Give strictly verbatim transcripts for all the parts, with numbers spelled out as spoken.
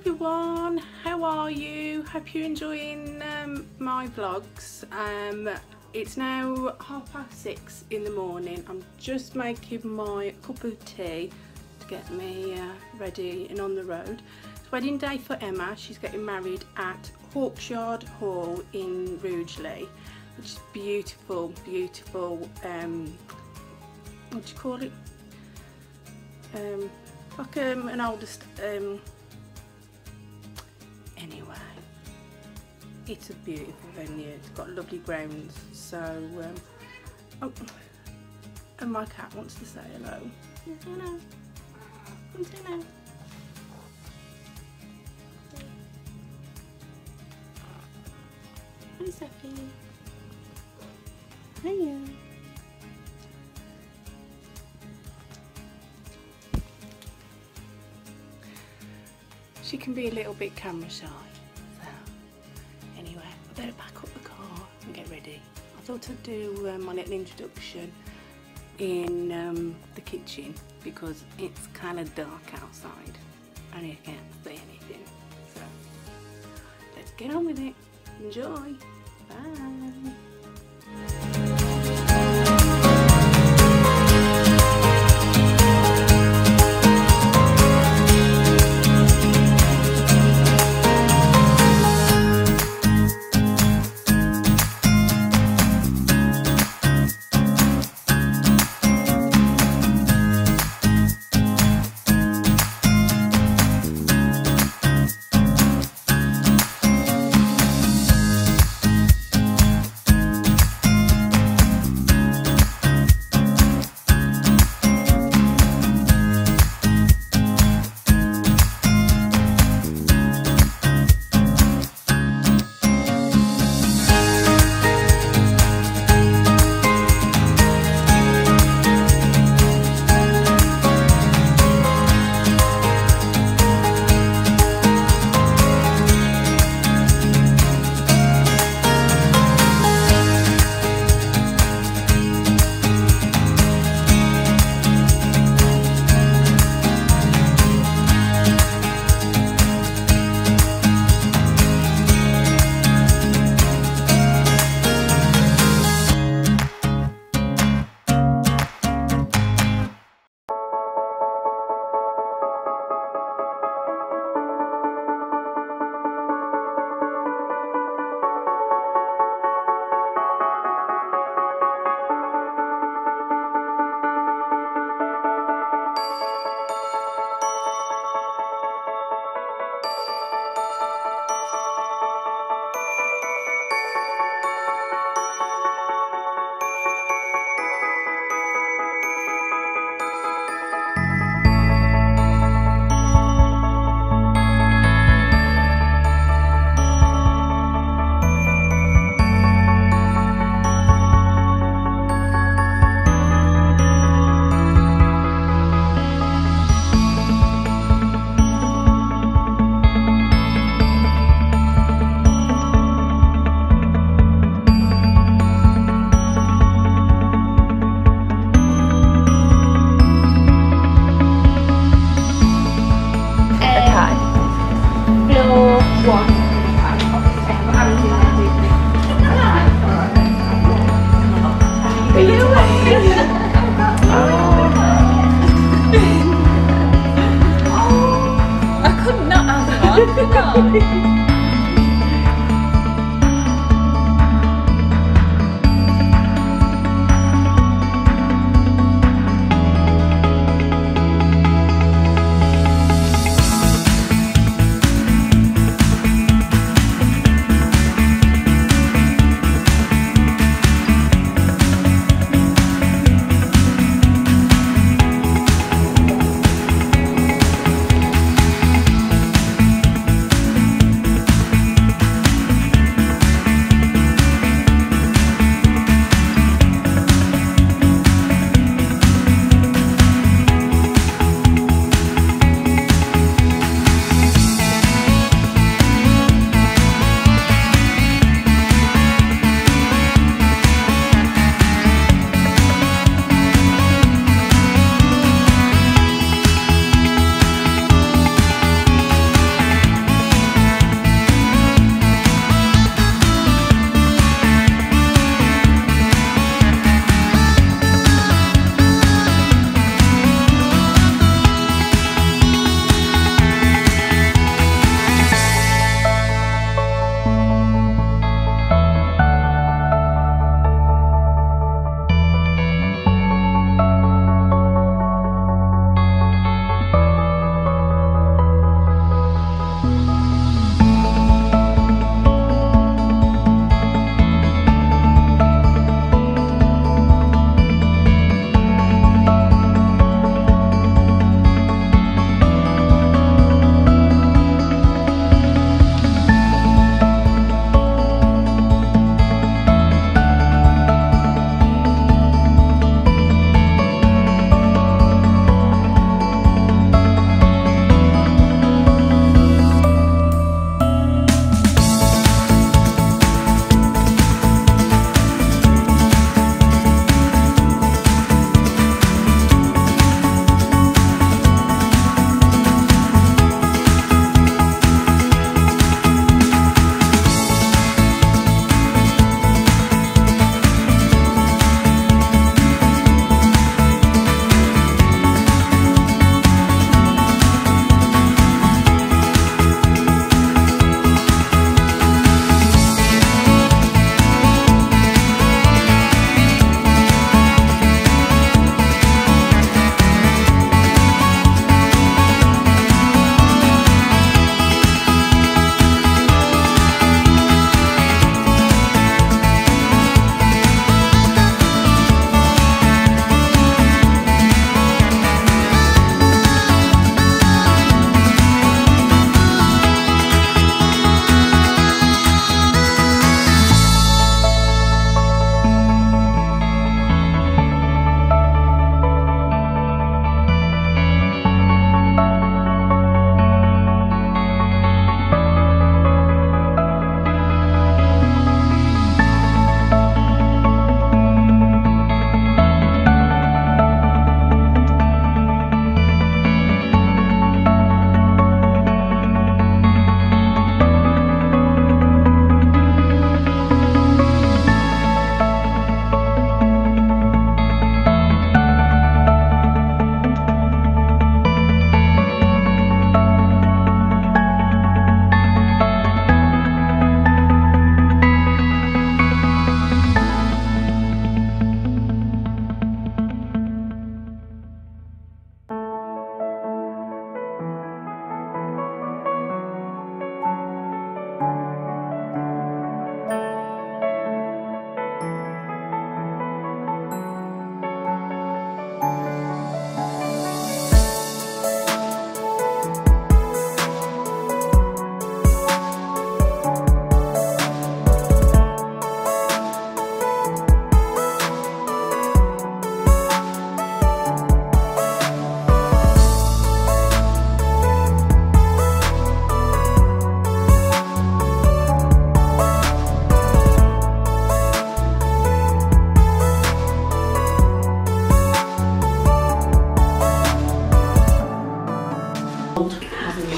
everyone, how are you? Hope you're enjoying um, my vlogs. Um, it's now half past six in the morning. I'm just making my cup of tea to get me uh, ready and on the road. It's wedding day for Emma. She's getting married at Hawksyard Hall in Rugeley, which is beautiful, beautiful, um, what do you call it? Um, like um, an oldest, um, anyway, it's a beautiful venue, it's got lovely grounds, so, um, oh, and my cat wants to say hello. Hello, come say hello. Hi Sophie, hiya. She can be a little bit camera shy, so anyway, I better pack up the car and get ready. I thought I'd do um, my little introduction in um, the kitchen because it's kind of dark outside and you can't see anything, so let's get on with it. Enjoy, bye.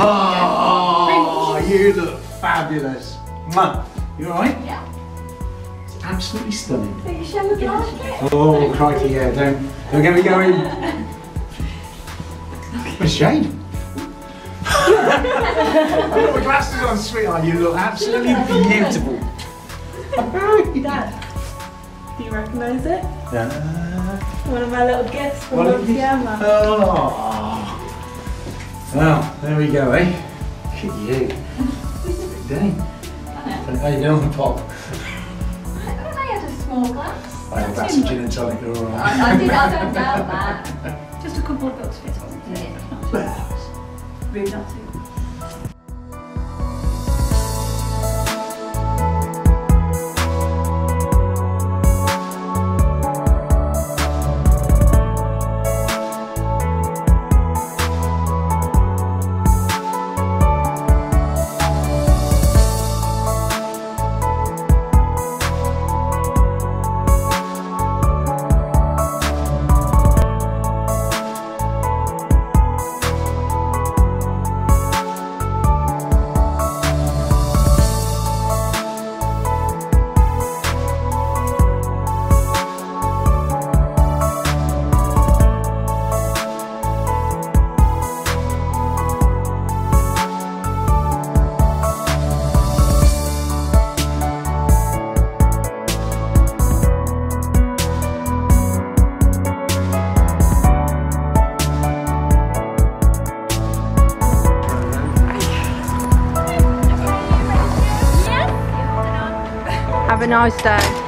Oh, you look fabulous. You alright? Yeah. It's absolutely stunning. But you shall look like it. Oh, crikey, yeah, don't, don't get me going. What a shame. Put the glasses on, sweetheart. You look absolutely beautiful. Dad, do you recognise it? Uh, One of my little gifts from Lontiama. Oh. Well, there we go, eh? Look at you. Good day. How you doing, Pop? I thought I had a small glass. I had that's a gin and tonic, all right. I, I did, I don't know about that. Just a couple of books fits, wasn't it? Well, rude not to. Nice day.